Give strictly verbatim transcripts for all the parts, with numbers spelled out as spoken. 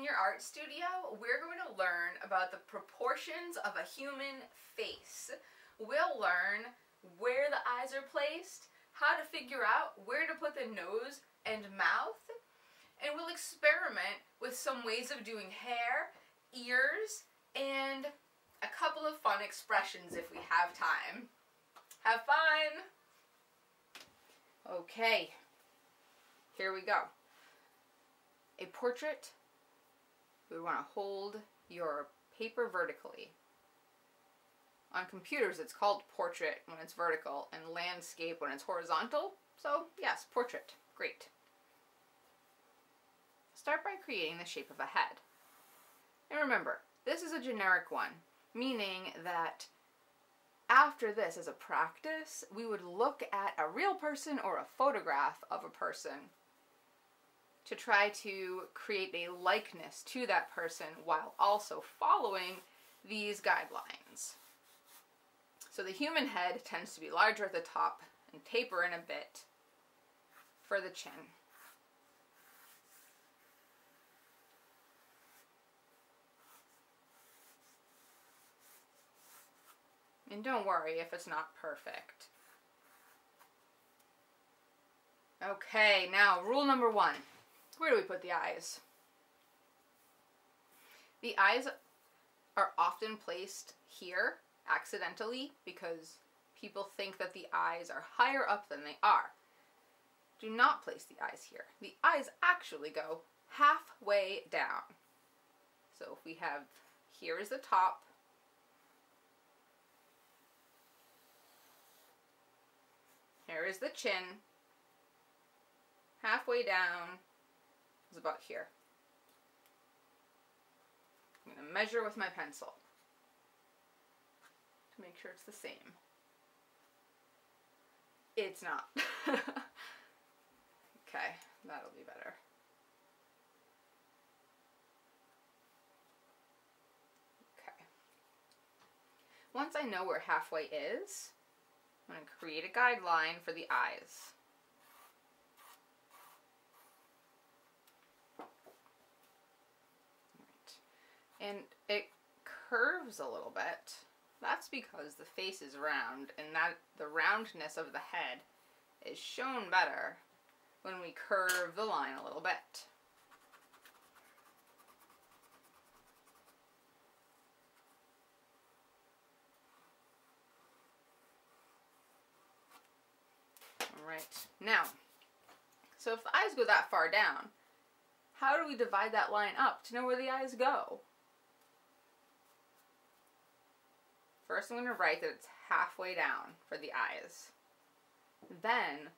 In Your Art Studio, we're going to learn about the proportions of a human face. We'll learn where the eyes are placed, how to figure out where to put the nose and mouth, and we'll experiment with some ways of doing hair, ears, and a couple of fun expressions if we have time. Have fun! Okay, here we go. A portrait, we want to hold your paper vertically. On computers it's called portrait when it's vertical and landscape when it's horizontal, so yes, portrait, great. Start by creating the shape of a head. And remember, this is a generic one, meaning that after this, as a practice, we would look at a real person or a photograph of a person to try to create a likeness to that person while also following these guidelines. So the human head tends to be larger at the top and taper in a bit for the chin. And don't worry if it's not perfect. Okay, now rule number one. Where do we put the eyes? The eyes are often placed here accidentally because people think that the eyes are higher up than they are. Do not place the eyes here. The eyes actually go halfway down. So if we have, here is the top, here is the chin, halfway down is about here. I'm going to measure with my pencil to make sure it's the same. It's not. Okay, that'll be better. Okay. Once I know where halfway is, I'm going to create a guideline for the eyes. All right. And it curves a little bit. That's because the face is round, and that the roundness of the head is shown better when we curve the line a little bit. Alright, now, so if the eyes go that far down, how do we divide that line up to know where the eyes go? First I'm going to write that it's halfway down for the eyes. Then,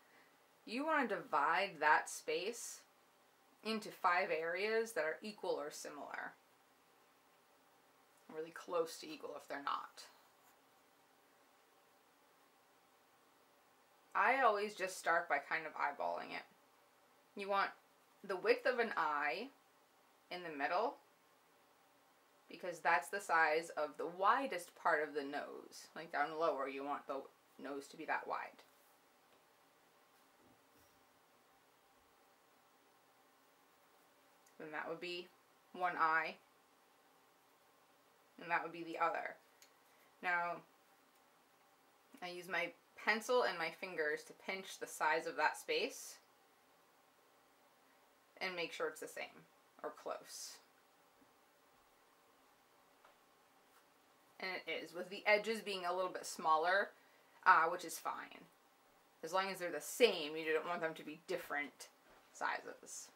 you want to divide that space into five areas that are equal or similar. Really close to equal if they're not. I always just start by kind of eyeballing it. You want the width of an eye in the middle because that's the size of the widest part of the nose. Like down lower, you want the nose to be that wide. Then that would be one eye, and that would be the other. Now, I use my pencil and my fingers to pinch the size of that space and make sure it's the same or close. And it is, with the edges being a little bit smaller, uh, which is fine. As long as they're the same, you don't want them to be different sizes.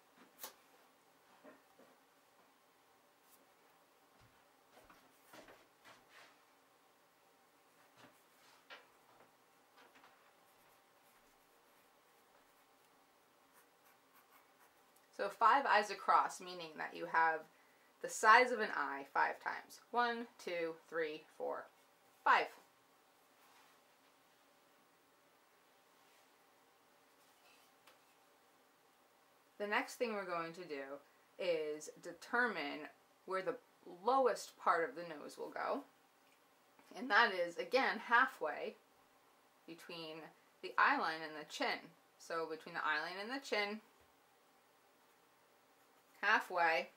So five eyes across, meaning that you have the size of an eye five times. One, two, three, four, five. The next thing we're going to do is determine where the lowest part of the nose will go. And that is, again, halfway between the eye line and the chin. So between the eye line and the chin, halfway,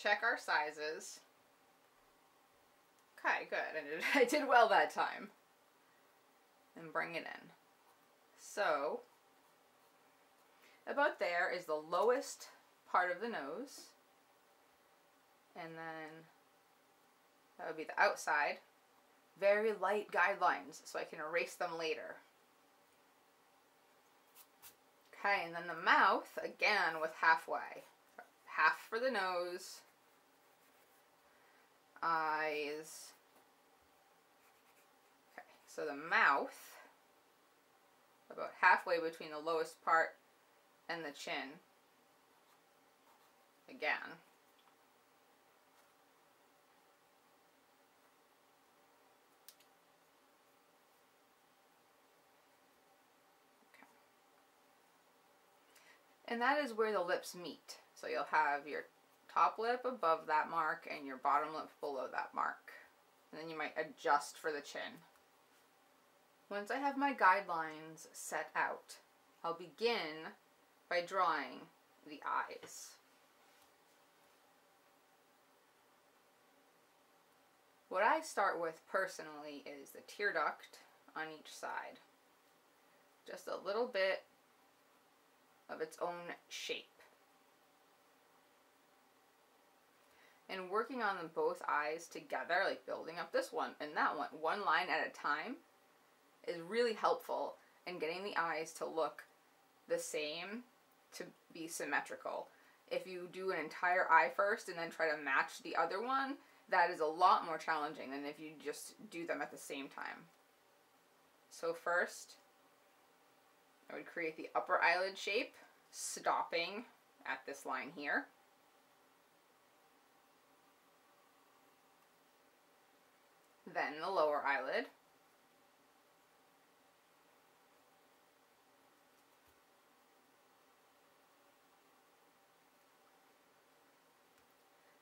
check our sizes. Okay, good. And I did well that time. And bring it in. So about there is the lowest part of the nose, and then that would be the outside. Very light guidelines, so I can erase them later. Okay, and then the mouth, again, with halfway. Half for the nose, eyes. Okay, so the mouth, about halfway between the lowest part and the chin, again. And that is where the lips meet. So you'll have your top lip above that mark and your bottom lip below that mark. And then you might adjust for the chin. Once I have my guidelines set out, I'll begin by drawing the eyes. What I start with personally is the tear duct on each side. Just a little bit of its own shape. And working on them both eyes together, like building up this one and that one, one line at a time, is really helpful in getting the eyes to look the same, to be symmetrical. If you do an entire eye first and then try to match the other one, that is a lot more challenging than if you just do them at the same time. So first, I would create the upper eyelid shape, stopping at this line here. Then the lower eyelid.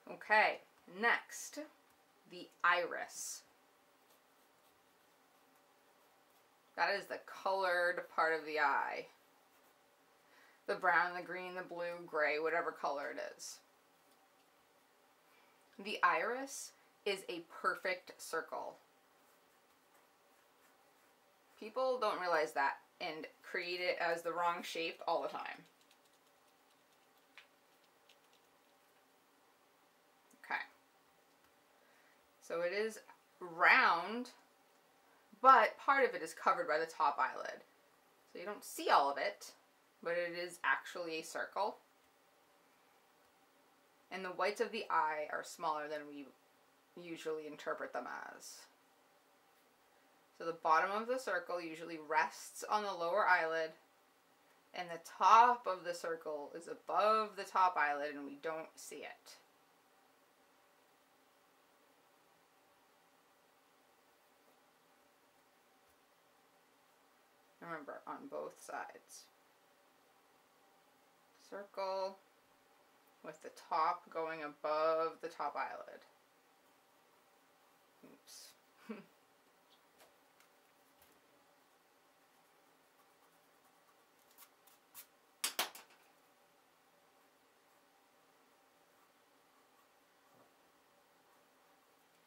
Okay, next, the iris. That is the colored part of the eye. The brown, the green, the blue, gray, whatever color it is. The iris is a perfect circle. People don't realize that and create it as the wrong shape all the time. Okay. So it is round, but part of it is covered by the top eyelid. So you don't see all of it, but it is actually a circle. And the whites of the eye are smaller than we usually interpret them as. So the bottom of the circle usually rests on the lower eyelid, and the top of the circle is above the top eyelid, and we don't see it. Remember, on both sides. Circle with the top going above the top eyelid. Oops.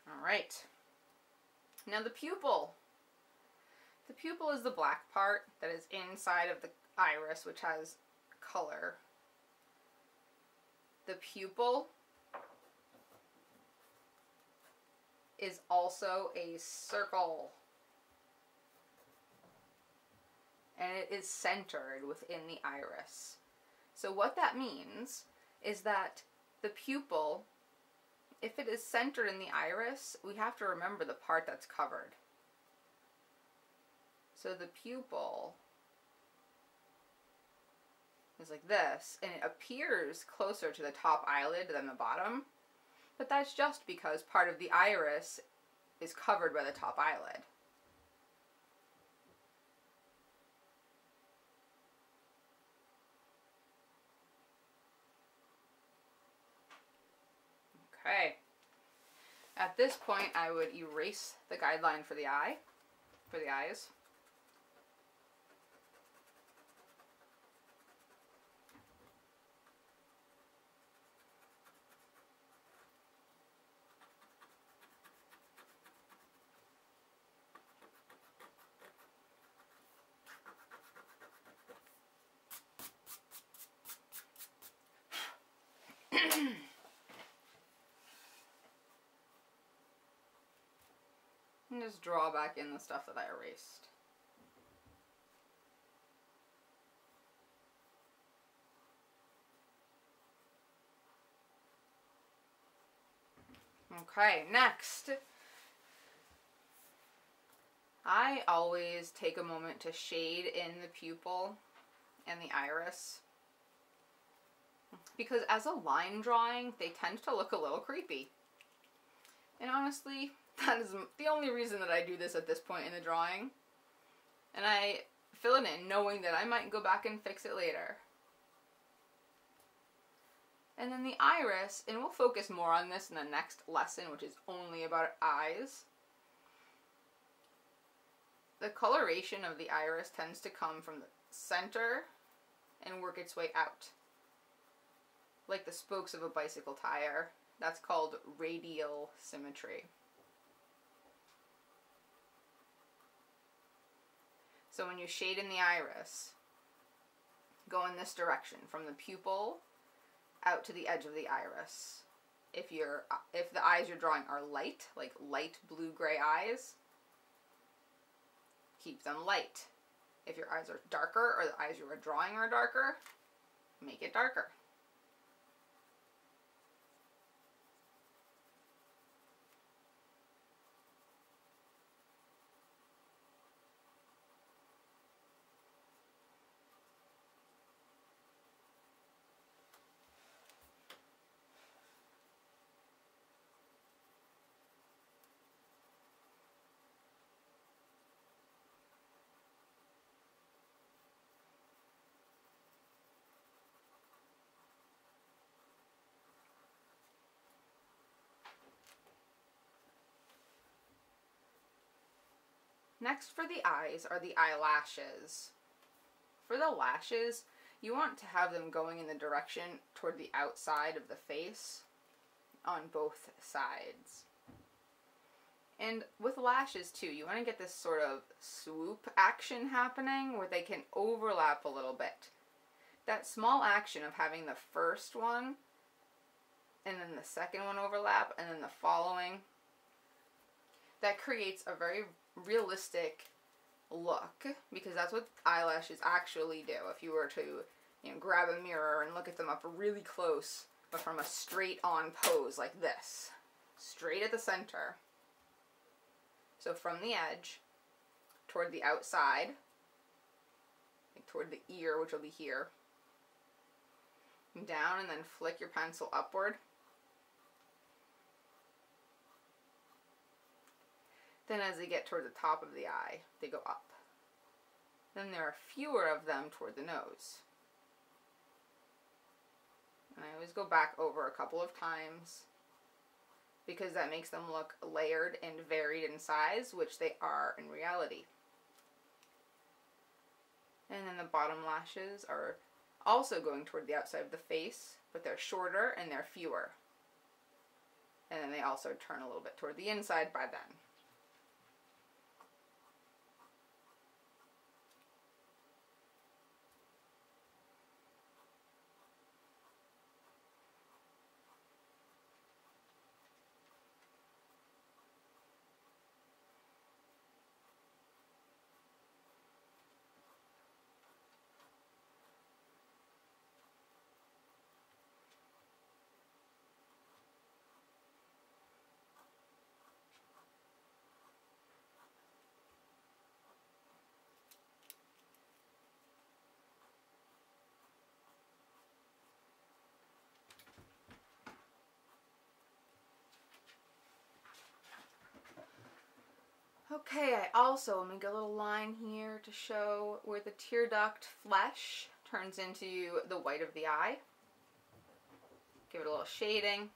All right. Now the pupil. The pupil is the black part that is inside of the iris, which has color. The pupil is also a circle, and it is centered within the iris. So what that means is that the pupil, if it is centered in the iris, we have to remember the part that's covered. So the pupil is like this, and it appears closer to the top eyelid than the bottom, but that's just because part of the iris is covered by the top eyelid. Okay. At this point, I would erase the guideline for the eye, for the eyes. and just draw back in the stuff that I erased. Okay, next, I always take a moment to shade in the pupil and the iris, because as a line drawing, they tend to look a little creepy. And honestly, that is the only reason that I do this at this point in the drawing. And I fill it in knowing that I might go back and fix it later. And then the iris, and we'll focus more on this in the next lesson, which is only about eyes. The coloration of the iris tends to come from the center and work its way out, like the spokes of a bicycle tire. That's called radial symmetry. So when you shade in the iris, go in this direction from the pupil out to the edge of the iris. If you're, if the eyes you're drawing are light, like light blue-gray eyes, keep them light. If your eyes are darker, or the eyes you are drawing are darker, make it darker. Next for the eyes are the eyelashes. For the lashes, you want to have them going in the direction toward the outside of the face on both sides. And with lashes too, you want to get this sort of swoop action happening where they can overlap a little bit. That small action of having the first one and then the second one overlap and then the following, that creates a very realistic look, because that's what eyelashes actually do. If you were to, you know, grab a mirror and look at them up really close, but from a straight on pose like this, straight at the center. So from the edge toward the outside, like toward the ear, which will be here, and down, and then flick your pencil upward. Then as they get toward the top of the eye, they go up. Then there are fewer of them toward the nose. And I always go back over a couple of times because that makes them look layered and varied in size, which they are in reality. And then the bottom lashes are also going toward the outside of the face, but they're shorter and they're fewer. And then they also turn a little bit toward the inside by then. Okay, I also make a little line here to show where the tear duct flesh turns into the white of the eye. Give it a little shading.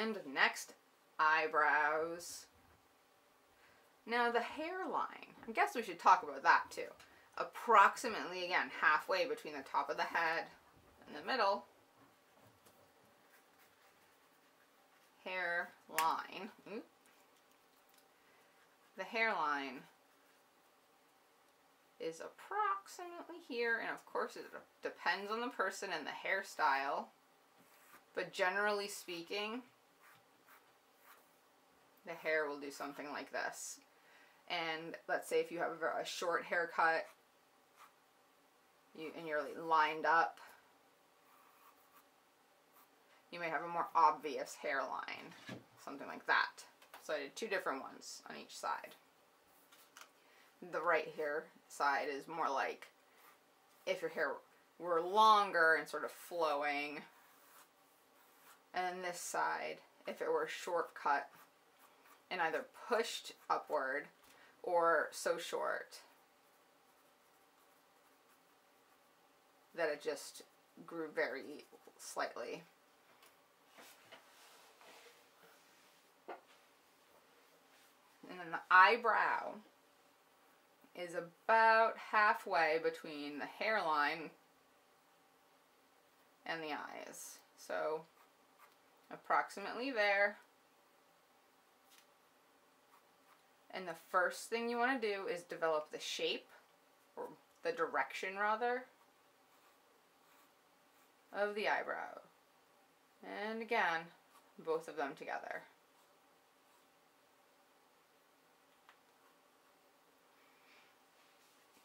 And next, eyebrows. Now the hairline, I guess we should talk about that too. Approximately, again, halfway between the top of the head in the middle, hairline. Ooh. The hairline is approximately here, and of course it depends on the person and the hairstyle, but generally speaking, the hair will do something like this. And let's say if you have a short haircut, you, and you're lined up, you may have a more obvious hairline, something like that. So I did two different ones on each side. The right hair side is more like if your hair were longer and sort of flowing, and this side, if it were a short cut and either pushed upward or so short that it just grew very slightly. And then the eyebrow is about halfway between the hairline and the eyes. So approximately there. And the first thing you want to do is develop the shape, or the direction rather, of the eyebrow. And again, both of them together.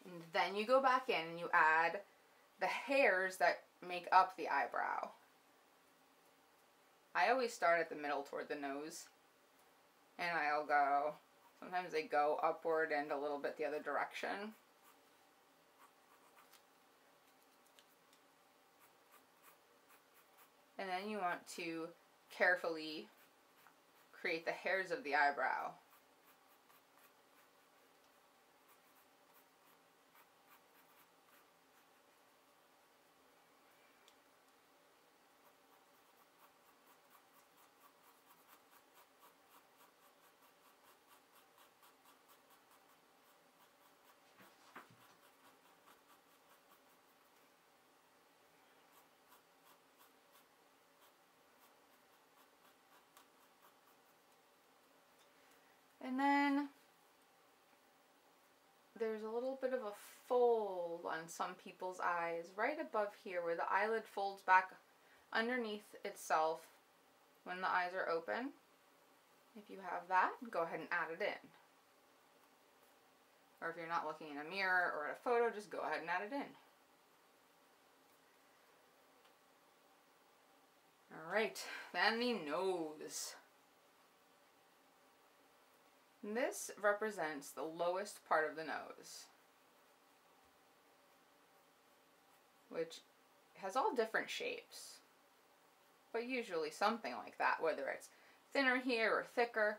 And then you go back in and you add the hairs that make up the eyebrow. I always start at the middle toward the nose, and I'll go, sometimes they go upward and a little bit the other direction. And then you want to carefully create the hairs of the eyebrow. And then there's a little bit of a fold on some people's eyes right above here where the eyelid folds back underneath itself when the eyes are open. If you have that, go ahead and add it in. Or if you're not looking in a mirror or at a photo, just go ahead and add it in. All right, then the nose. This represents the lowest part of the nose, which has all different shapes, but usually something like that, whether it's thinner here or thicker.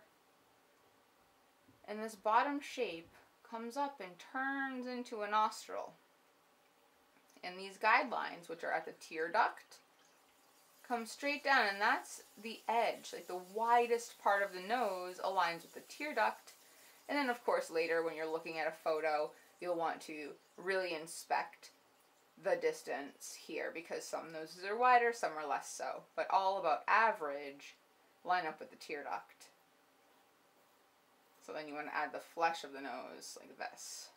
And this bottom shape comes up and turns into a nostril. And these guidelines, which are at the tear duct, come straight down, and that's the edge, like the widest part of the nose aligns with the tear duct. And then of course later when you're looking at a photo, you'll want to really inspect the distance here, because some noses are wider, some are less so, but all about average line up with the tear duct. So then you want to add the flesh of the nose like this.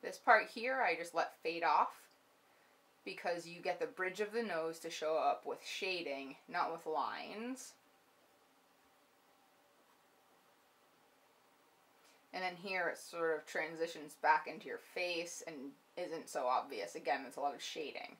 This part here I just let fade off, because you get the bridge of the nose to show up with shading, not with lines. And then here it sort of transitions back into your face and isn't so obvious. Again, it's a lot of shading.